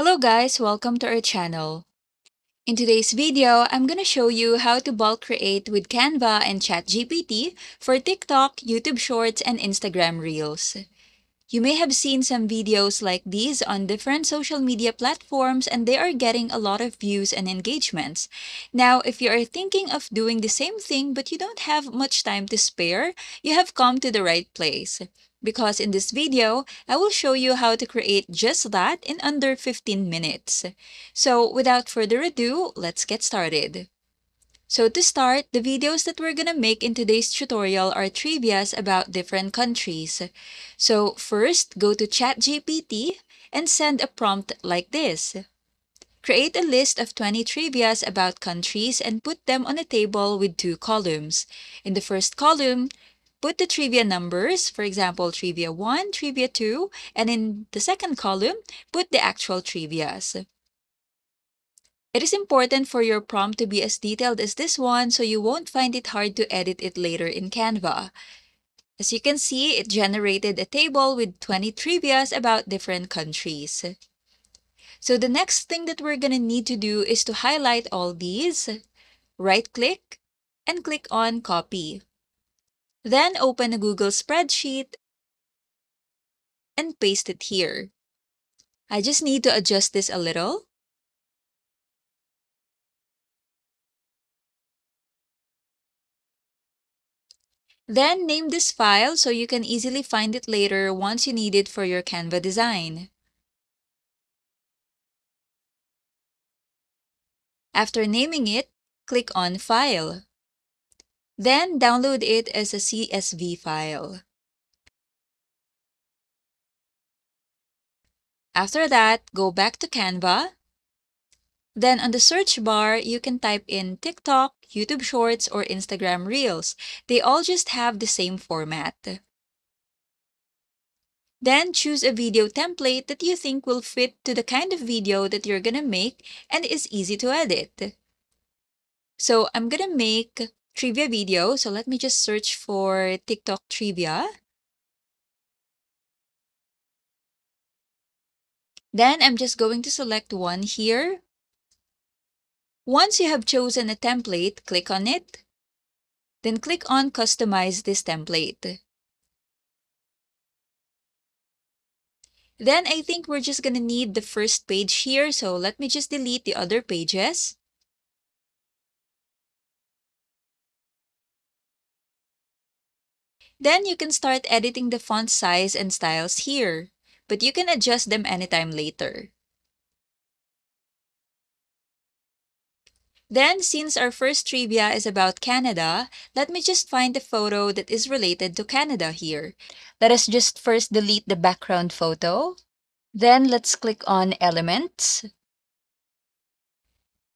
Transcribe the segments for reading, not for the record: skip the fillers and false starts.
Hello guys, welcome to our channel. In today's video, I'm gonna show you how to bulk create with Canva and ChatGPT for TikTok, YouTube Shorts, and Instagram Reels. You may have seen some videos like these on different social media platforms and they are getting a lot of views and engagements. Now, if you are thinking of doing the same thing but you don't have much time to spare, you have come to the right place. Because in this video, I will show you how to create just that in under 15 minutes. So without further ado, let's get started. So to start, the videos that we're gonna make in today's tutorial are trivias about different countries. So first, go to ChatGPT and send a prompt like this. Create a list of 20 trivias about countries and put them on a table with two columns. In the first column, put the trivia numbers, for example, trivia 1, trivia 2, and in the second column, put the actual trivias. It is important for your prompt to be as detailed as this one so you won't find it hard to edit it later in Canva. As you can see, it generated a table with 20 trivias about different countries. So the next thing that we're gonna need to do is to highlight all these, right-click, and click on Copy. Then open a Google spreadsheet and paste it here. I just need to adjust this a little. Then name this file so you can easily find it later once you need it for your Canva design. After naming it, click on File. Then download it as a CSV file. After that, go back to Canva. Then on the search bar, you can type in TikTok, YouTube Shorts, or Instagram Reels. They all just have the same format. Then choose a video template that you think will fit to the kind of video that you're gonna make and is easy to edit. So I'm gonna make trivia video, so let me just search for TikTok trivia. Then I'm just going to select one here. Once you have chosen a template, click on it. Then click on Customize this template. Then I think we're just gonna need the first page here, so let me just delete the other pages. Then you can start editing the font size and styles here, but you can adjust them anytime later. Then, since our first trivia is about Canada, let me just find a photo that is related to Canada here. Let us just first delete the background photo. Then let's click on Elements.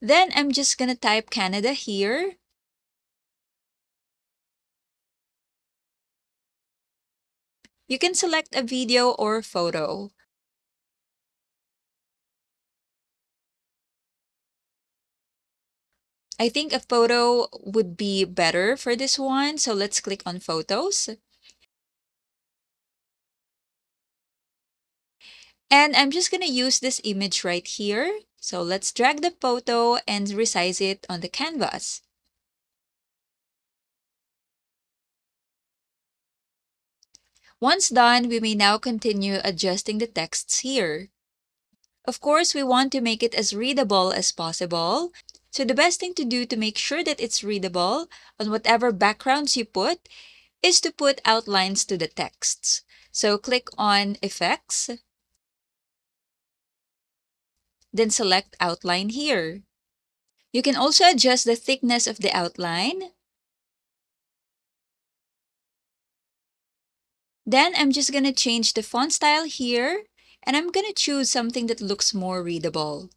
Then I'm just gonna type Canada here. You can select a video or photo. I think a photo would be better for this one, so let's click on Photos. And I'm just gonna use this image right here. So let's drag the photo and resize it on the canvas. Once done, we may now continue adjusting the texts here. Of course, we want to make it as readable as possible. So the best thing to do to make sure that it's readable on whatever backgrounds you put is to put outlines to the texts. So click on Effects, then select Outline here. You can also adjust the thickness of the outline. Then I'm just gonna change the font style here, and I'm gonna choose something that looks more readable.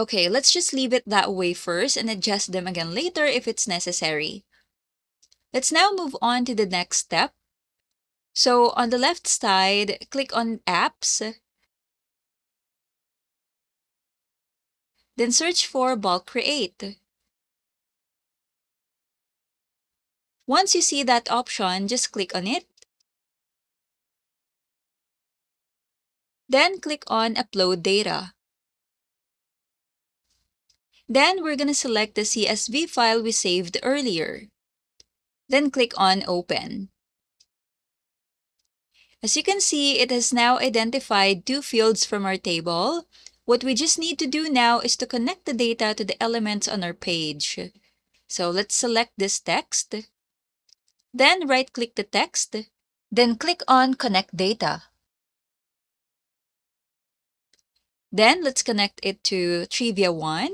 Okay, let's just leave it that way first and adjust them again later if it's necessary. Let's now move on to the next step. So on the left side, click on Apps. Then search for Bulk Create. Once you see that option, just click on it. Then click on Upload Data. Then we're going to select the CSV file we saved earlier. Then click on Open. As you can see, it has now identified two fields from our table. What we just need to do now is to connect the data to the elements on our page. So let's select this text. Then right-click the text. Then click on Connect Data. Then let's connect it to Trivia 1.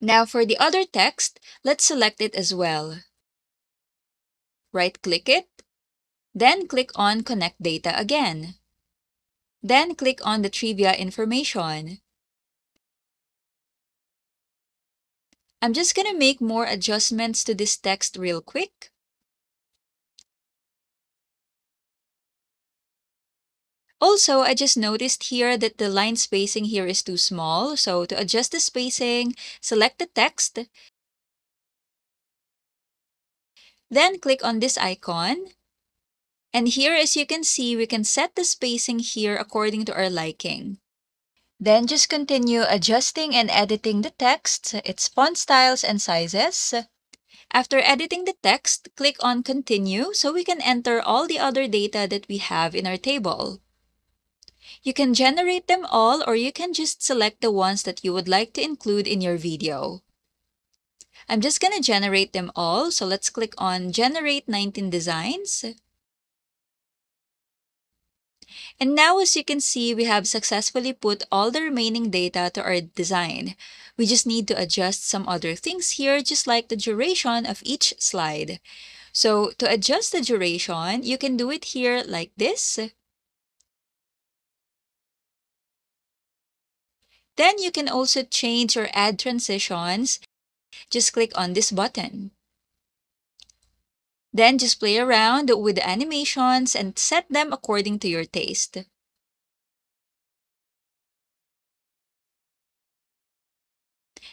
Now for the other text, let's select it as well. Right-click it. Then click on Connect Data again. Then click on the trivia information. I'm just going to make more adjustments to this text real quick. Also, I just noticed here that the line spacing here is too small. So to adjust the spacing, select the text. Then click on this icon. And here, as you can see, we can set the spacing here according to our liking. Then just continue adjusting and editing the text, its font styles and sizes. After editing the text, click on Continue so we can enter all the other data that we have in our table. You can generate them all, or you can just select the ones that you would like to include in your video. I'm just going to generate them all, so let's click on Generate 19 Designs. And now, as you can see, we have successfully put all the remaining data to our design. We just need to adjust some other things here, just like the duration of each slide. So to adjust the duration, you can do it here like this. Then you can also change or add transitions. Just click on this button. Then just play around with the animations and set them according to your taste.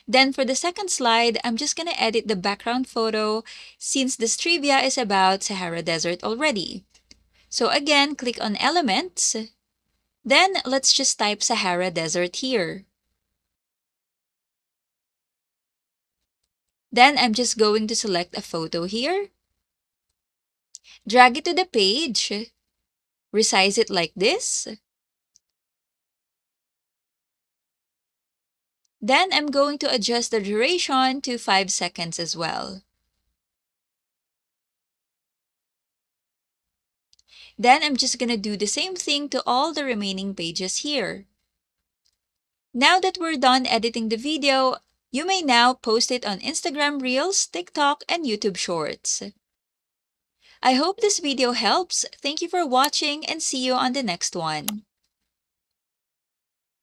Then for the second slide, I'm just going to edit the background photo since this trivia is about Sahara Desert already. So again, click on Elements. Then let's just type Sahara Desert here. Then I'm just going to select a photo here. Drag it to the page, resize it like this. Then I'm going to adjust the duration to 5 seconds as well. Then I'm just going to do the same thing to all the remaining pages here. Now that we're done editing the video, you may now post it on Instagram Reels, TikTok, and YouTube Shorts. I hope this video helps. Thank you for watching and see you on the next one.